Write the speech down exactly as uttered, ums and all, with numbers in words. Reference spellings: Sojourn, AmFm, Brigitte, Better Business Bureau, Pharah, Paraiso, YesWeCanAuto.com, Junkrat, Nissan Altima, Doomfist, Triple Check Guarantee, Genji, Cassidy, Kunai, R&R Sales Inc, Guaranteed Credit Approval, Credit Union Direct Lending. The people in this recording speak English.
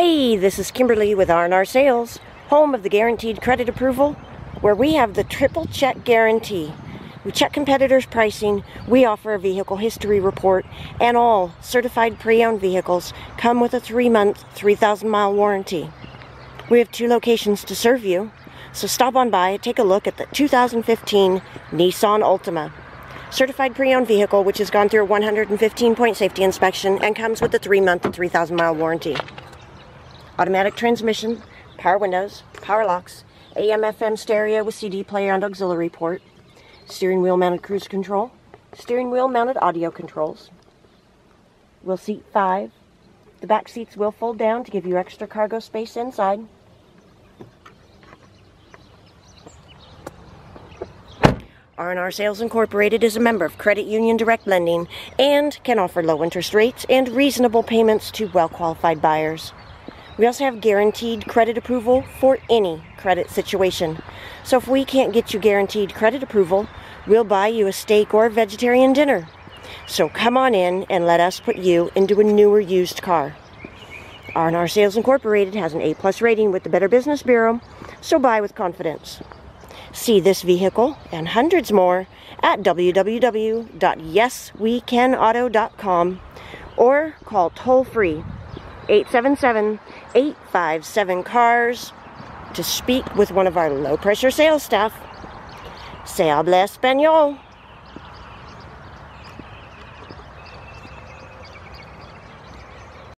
Hey, this is Kimberly with R and R Sales, home of the Guaranteed Credit Approval, where we have the Triple Check Guarantee. We check competitors' pricing, we offer a vehicle history report, and all certified pre-owned vehicles come with a three-month, three thousand mile warranty. We have two locations to serve you, so stop on by and take a look at the two thousand fifteen Nissan Altima. Certified pre-owned vehicle which has gone through a one hundred fifteen point safety inspection and comes with a three-month, three thousand mile warranty. Automatic transmission, power windows, power locks, A M F M stereo with C D player and auxiliary port, steering wheel mounted cruise control, steering wheel mounted audio controls, wheel seat five. The back seats will fold down to give you extra cargo space inside. R and R Sales Incorporated is a member of Credit Union Direct Lending and can offer low interest rates and reasonable payments to well-qualified buyers. We also have guaranteed credit approval for any credit situation. So if we can't get you guaranteed credit approval, we'll buy you a steak or a vegetarian dinner. So come on in and let us put you into a newer used car. R and R Sales Incorporated has an A plus rating with the Better Business Bureau, so buy with confidence. See this vehicle and hundreds more at w w w dot yes we can auto dot com or call toll-free eight seven seven, eight five seven, C A R S to speak with one of our low-pressure sales staff. Se habla español.